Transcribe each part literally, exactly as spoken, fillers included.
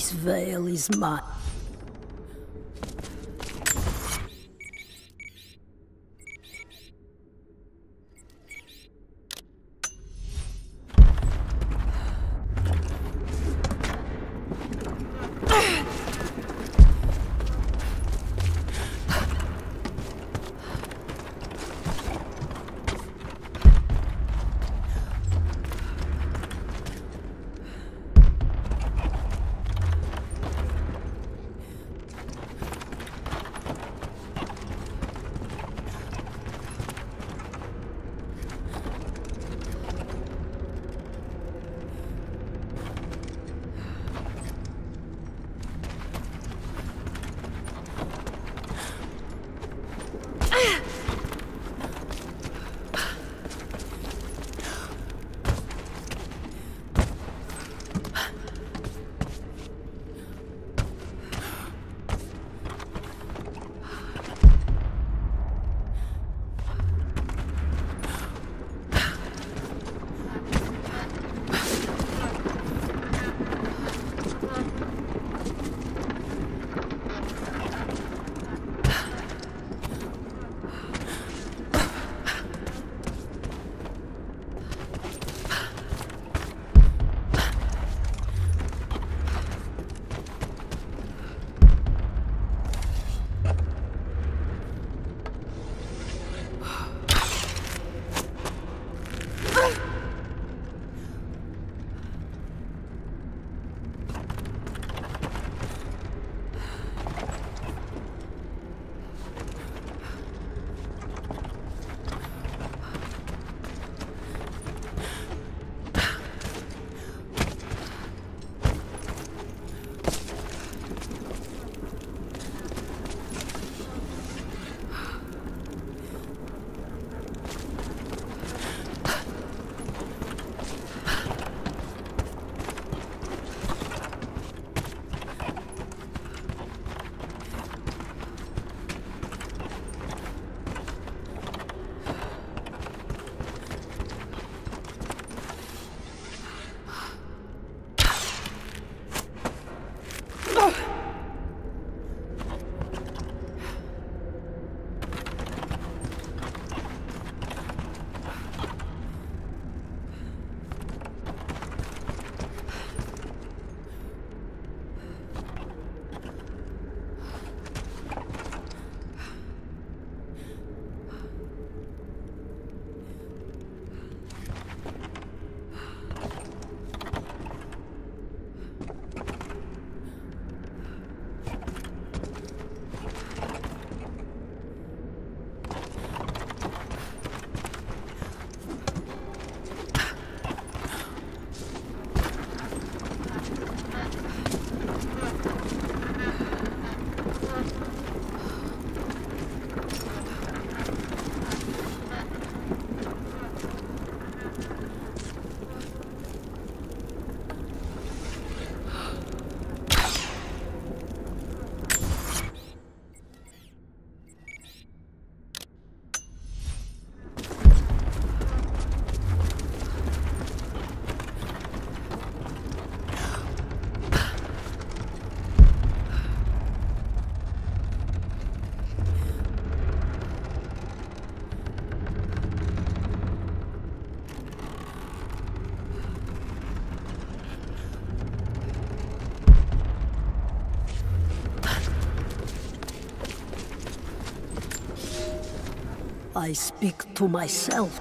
This veil is mine. I speak to myself.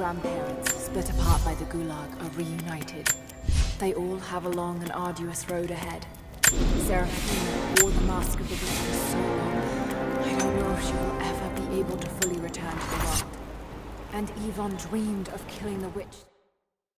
grandparents, split apart by the Gulag, are reunited. They all have a long and arduous road ahead. Seraphina wore the mask of the Witch for so long, I don't know if she will ever be able to fully return to the world. And Yvonne dreamed of killing the Witch.